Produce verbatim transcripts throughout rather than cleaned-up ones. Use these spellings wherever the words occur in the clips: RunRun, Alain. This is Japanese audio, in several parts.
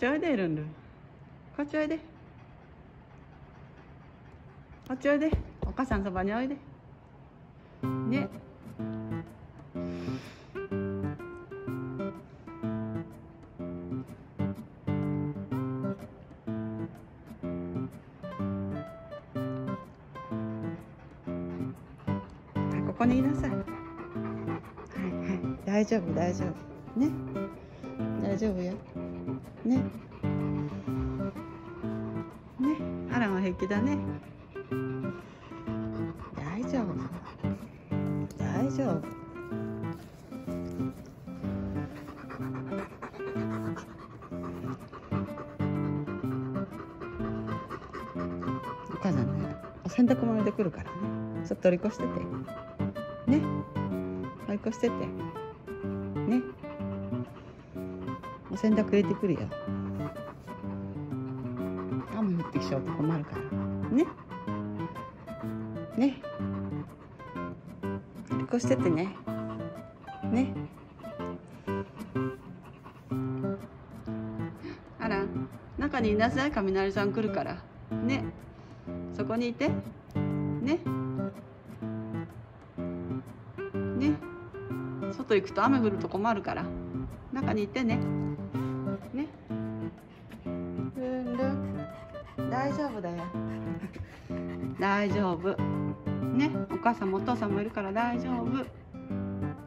Kaç ay değil önde? Kaç ay değil? Kaç ay değil? O kaçan sabahı ay değil? Ne?ここにいなさい。はいはい、大丈夫大丈夫ね、大丈夫よね、ね、アランは平気だね。大丈夫大丈夫。お母さんね、お洗濯物で来るからね、ちょっと取り越してて。ね、追い越してってね、お洗濯入れてくるよ。雨降ってきちゃうと困るからね、ね、追い越してってね、ね、あら中にいなさい、雷さん来るからね、そこにいてね。外行くと雨降ると困るから中にいてね。ね。ルンルン。大丈夫だよ。大丈夫。ね。お母さんもお父さんもいるから大丈夫。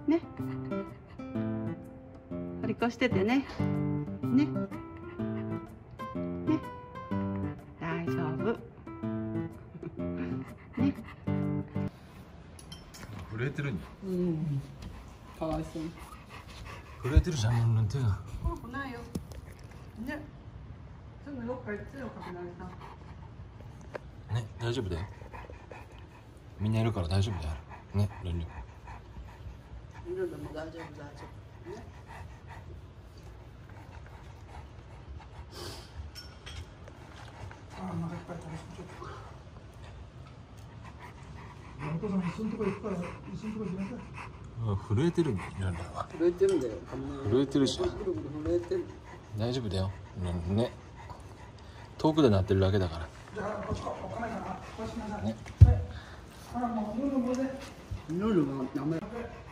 ね。取り越しててね。ね。ね。大丈夫。ね。震えてるんや。うん。かわいそう。震えてるじゃん、なんてな。怖くないよ。ね。すぐどっか行ってよ、雷さん。ね、大丈夫だよ。みんないるから大丈夫だよ。ね、ルンルン。ルンルンも大丈夫、大丈夫。ね。ああ、お腹いっぱい食べて。お父さん、椅子のとこ行くから、椅子のとこ行きなさい。震えてるんだよ。震えてるんだよ。震えてるし。大丈夫だよ。ね。遠くで鳴ってるだけだから。じゃあ、こっちこ、こっからな。こっちなさい。ね。あら、もう、ルルもね。ルルも、ダメ。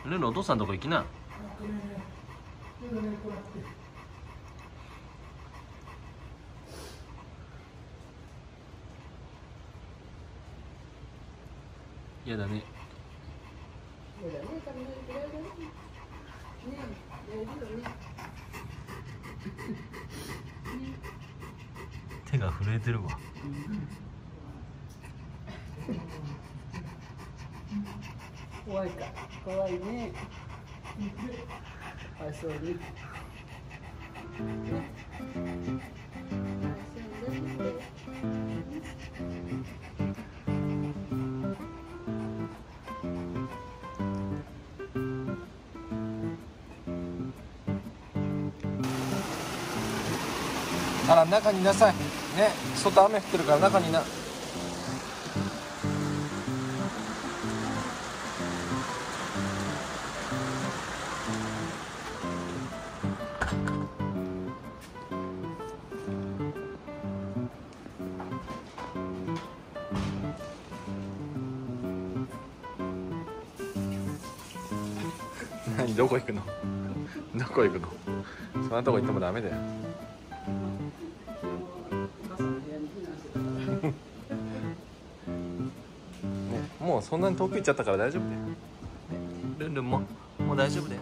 ルル、お父さんのとこ行きな。嫌だね。ねえ、大丈夫ね。手が震えてるわ。怖いか、怖いね。あ、そうね。あら、中にいなさい。ね、外雨降ってるから中にいな。何、どこ行くの？どこ行くの？そんなとこ行ってもダメだよ。もうそんなに遠く行っちゃったから大丈夫だよ。ルンルンももう大丈夫だよ。